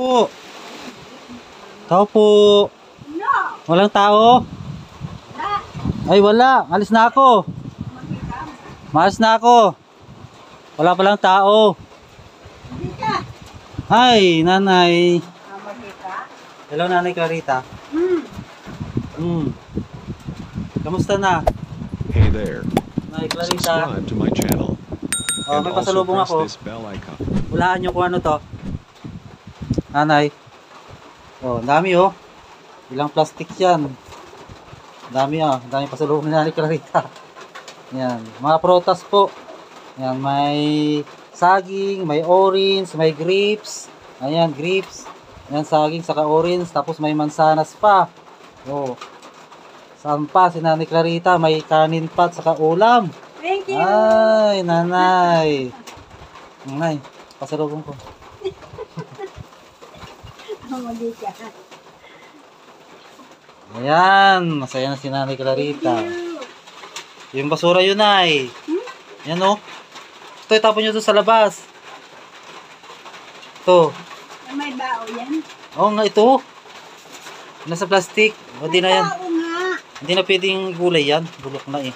Po. Tao po. No. Walang tao? Wala. Ay wala. Alis na ako. Maalis na ako. Wala palang tao. Hindi ka. Ay, nanay. Hello, Nanay Clarita. Kamusta na? Hey there. Nanay Clarita. Subscribe to my channel. Oh, may pasalubong ako. Hulaan nyo kung ano to. Nanay. Oh, dami oh. Ilang plastic 'yan. Dami ah, dami pasalubong ni Nanay Clarita. Yan, mga prutas po. Yan, may saging, may orange, may grapes. Ayan, grapes. Yan, saging saka orange, tapos may mansanas pa. Oh. Saan pa si Nanay Clarita? May kanin pa saka ulam. Thank you. Ay, nanay. Nanay, pasalubong ko. Ayan, masaya na si Nanay Clarita. Yung basura yun ay. Yan o. Ito, itapon nyo ito sa labas. Ito. May bao yan? Oo nga, ito. Nasa plastic. O, di na yan. Hindi na pwedeng gulay yan. Bulok na eh.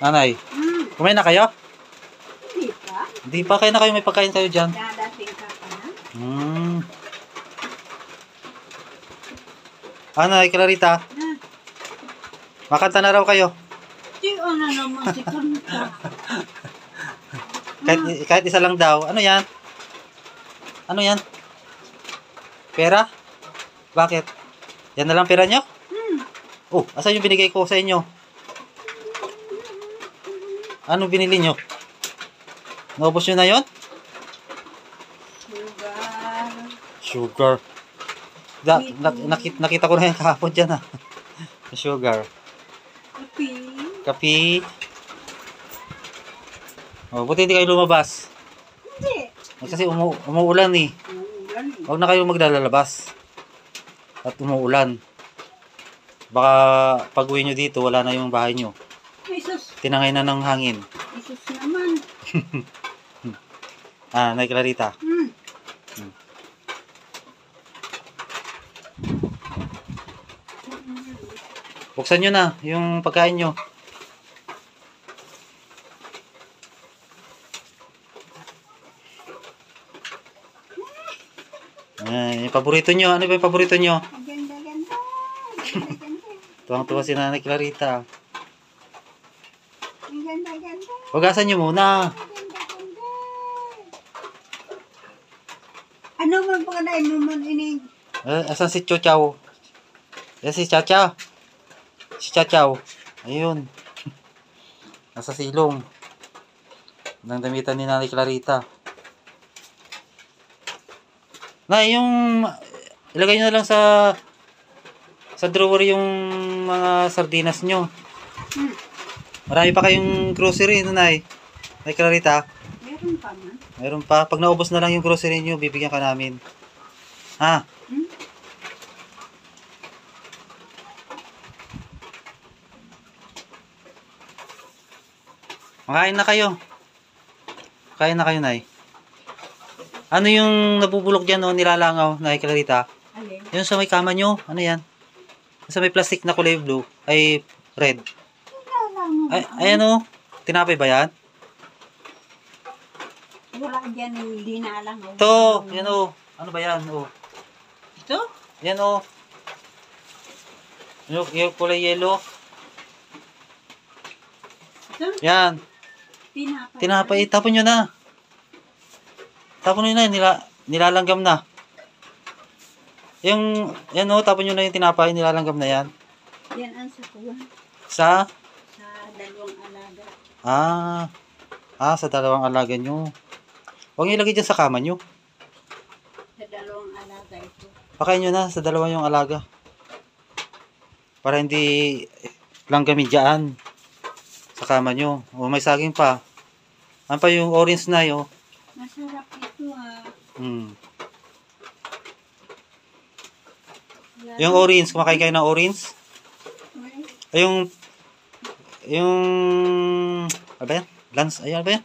Nanay, kumain na kayo? Hindi pa. Hindi pa. Kain na kayo. May pagkain kayo dyan. Dadating ka pa na. Nanay Clarita. Makanta na raw kayo. Tiyo na naman si Kanta. Kahit isa lang daw. Ano yan? Ano yan? Pera? Bakit? Yan na lang pera nyo? Oh, asan yung binigay ko sa inyo? Ano binili nyo? Naubos nyo na yun? Sugar. Nakita ko na yung kahapon dyan ah. Sugar. Kapi. Oh, buti hindi kayo lumabas. Hindi. Kasi umuulan eh. Huwag na kayo maglalabas. At umuulan. Baka pag-uwi nyo dito, wala na yung bahay nyo. Tinangay na ng hangin. Jesus naman. Nanay Clarita. Buksan nyo na yung pagkain nyo. Yung paborito nyo. Ano ba yung paborito nyo? Ganda. Tuwang-tuwa si Nanay Clarita. Hugasan nyo muna. Ano ba ang pagkalain mo inig? Asan si Chochaw? Ayan si Chacha. Si Chachaw. Ayun. Nasa silong. Nang damitan ni Nanay Clarita. Na yung ilagay nyo na lang sa drawer yung mga sardinas nyo. Marami pa kayong grocery, Nanay. Nanay Clarita. Meron pa man. Meron pa. Pag naubos na lang yung grocery nyo, bibigyan ka namin. Ha? Makain na kayo. Kain na kayo, Nay. Ano yung nabubulok dyan o nilalangaw, Nanay Clarita? Alin? Yung sa may kama nyo. Ano yan? Sa may plastic na kulay blue. Ay, red. Ay, ano? Tinapay ba yan? Wala dyan, hindi na lang. Ito, yan o. Ano ba yan? O. Ito? Yan o. Yung kulay yellow. Ito? Yan. Tinapay. Tapon nyo na. Tapon nyo na. Nilalanggam na. Yung, yan o. Tapon nyo na yung tinapay. Nilalanggam na yan. Yan ang sakuha. Sa? Dalawang alaga. Sa dalawang alaga nyo. Huwag nyo ilagay dyan sa kama nyo. Sa dalawang alaga ito. Pakain nyo na sa dalawang yung alaga. Para hindi lang kami dyan sa kama nyo. O may saging pa. Ano pa yung orange na yun? Masarap ito ah. Yung orange, kumakain kayo ng orange? Ay, yung ano ba yan? Lance, ayan ba yan?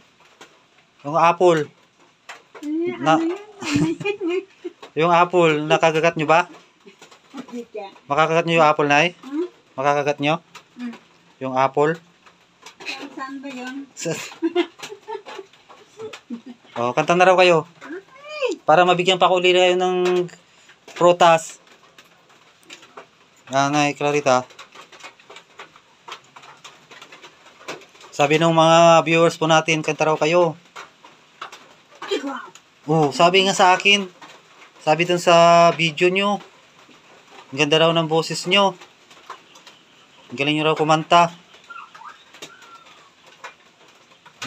Yung apple. Ay, na, ano yan? Yung apple, nakakagat nyo ba? Makakagat nyo yung apple, Nay? Makakagat nyo? Yung apple? Saan ba yun? O, kanta na raw kayo. Para mabigyan pa ko ulit kayo ng prutas. Nanay Clarita. Sabi ng mga viewers po natin, kanta raw kayo. Oh, sabi nga sa akin. Sabi dun sa video nyo. Ang ganda raw ng boses nyo. Ang galing nyo raw kumanta.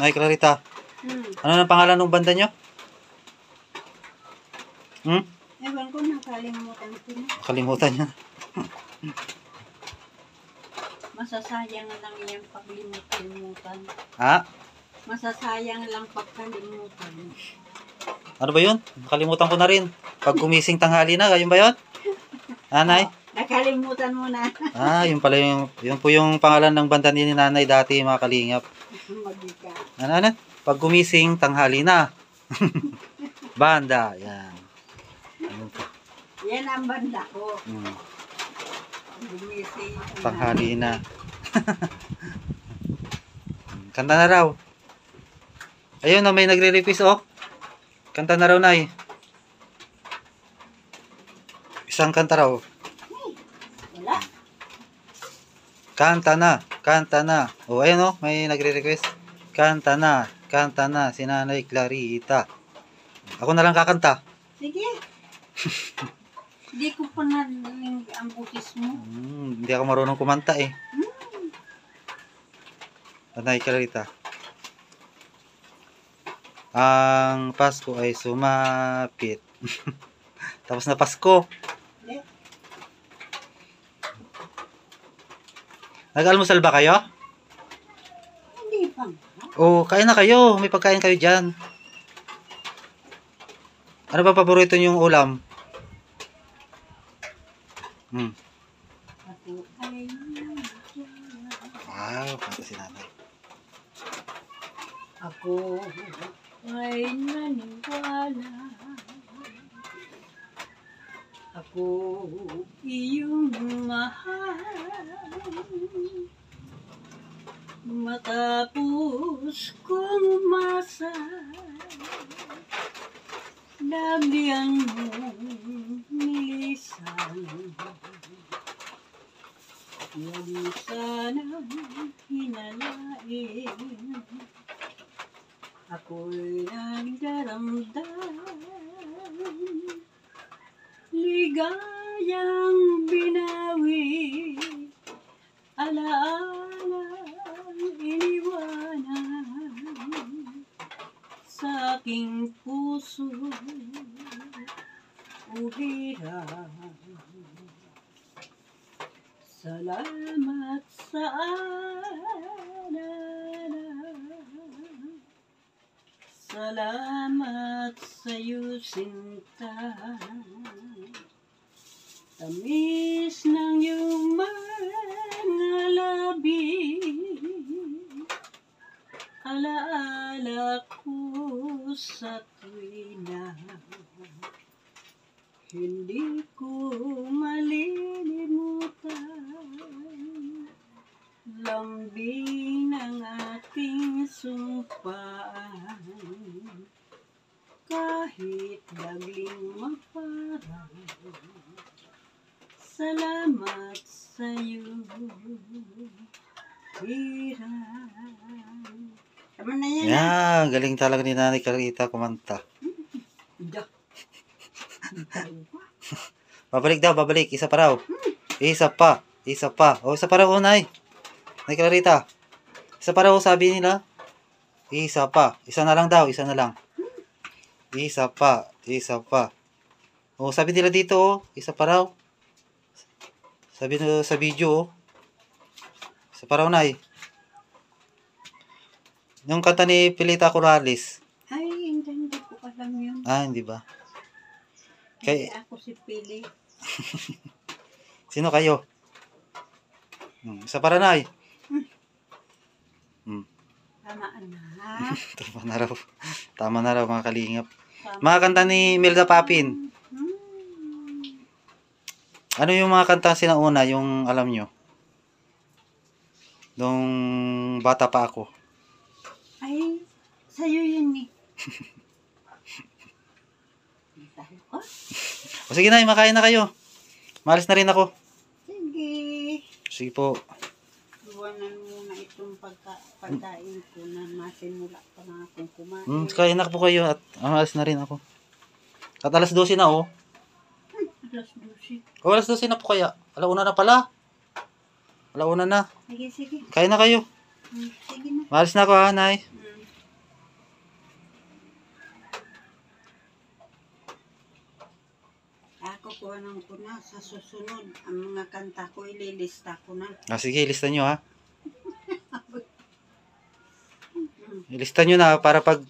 Nay Clarita. Ano na pangalan ng banda nyo? Ewan ko, nakalimutan ko na. Nakalimutan nyo. Masasayang lang yung paglimutan. Ha? Masasayang lang pagkalimutan. Ano ba yun? Nakalimutan ko na rin. Pag kumising tanghali na, yun ba yun? Nanay? Oh, nakalimutan mo na. Ah, yun pala yun po yung pangalan ng banda ni nanay dati, mga kalingap. Magika. Ano? Pag kumising tanghali na. Banda, yan. Yan ang banda ko. Gumising tanghali na. Kanta na raw. Ayun na, may nagre-request, oh. Kanta na raw, Nay. Isang kanta raw. Wala. Kanta na, kanta na. O, ayun, oh, may nagre-request. Kanta na, si Nanay Clarita. Ako na lang kakanta. Sige. Hindi ko pa nalaling ang butis mo. Hindi ako marunong kumanta, eh. Nanay Clarita. Ang Pasko ay sumapit. Tapos na Pasko. Nag-almusal ba kayo? Hindi pa. Oh, kain na kayo. May pagkain kayo dyan. Ano ba paborito niyong ulam? Wow, kanta si nanay. Ako ay naniniwala, ako iyong mahal, matapos kong umasa, labihan mong nilisan, huwag sanang hinalain. Ako'y nagdaramdam, ligayang binawi, alaalang iniwanan sa aking puso, ubiran. Salamat sa salamat sa'yo, sinta. Tamis ng iyong mga labi, alaala ko sa tuwina. Hindi ko malilimutan lambing ng ating sumpaan. Kahit dagling maparang, salamat sa'yo, hirang. Tama na yan. Yeah, galing talaga ni Nanay Clarita kumanta. Babalik daw, babalik. Isa pa raw. Isa pa. O, isa pa raw, Nay. Nay Clarita. Isa pa raw, sabi nila. Isa pa. Isa na lang daw, isa na lang. Isa pa. O, sabi nila dito, o. Isa pa raw. Sabi nila sa video, o. Isa pa raw, Nay. Yung kanta ni Pilita Corrales. Ay, hindi ko alam yun. Ah, hindi ba? Kay... ako si Pili. Sino kayo? Isa para na, eh. Tama na. Tama na raw. Tama na raw, mga kalingap. Mga kanta ni Melda Papin. Ano yung mga kanta sinauna, yung alam nyo? Nung bata pa ako. Ay, sa'yo yun eh. O sige na, makain na kayo. Maalis na rin ako. Sige. Sige po. Iwanan muna itong pagkain ko na masimula pa na akong kumain. Kain na po kayo at maalis na rin ako. At alas 12 na oh. Alas 12. O alas 12 na po kaya. Alauna na pala. Alauna na. Sige, sige. Kain na kayo. Sige na. Maalis na ako ha, Nay. Kukuhanan ko na sa susunod ang mga kanta ko, ililista ko na. Sige, ilista nyo ha. Ilista nyo na para pag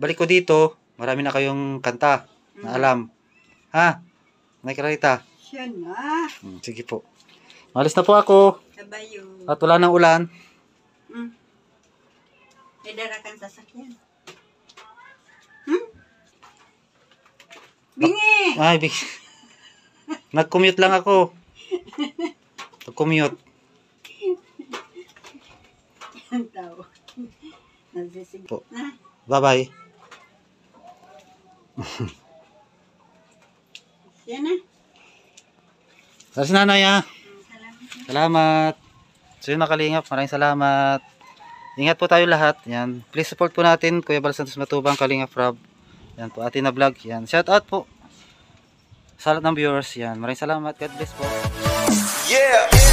balik ko dito, marami na kayong kanta na alam. Ha? Nakikita? Siya na. Sige po. Malis na po ako. Sabayo. At wala ng ulan. May darakan sasakyan. Bingi! Ay, bingi. Nag-commute lang ako. Nag-commute. Bye-bye. Yan na. Salamat si nanay ha. Salamat. So yun mga kalingap, maraming salamat. Ingat po tayo lahat. Yan. Please support po natin Kuya Val Santos Matubang, Kalingap Rob. Yan po, atin na vlog. Yan. Shout out po. Salamat ng viewers yan. Maraming salamat. God bless po. Yeah.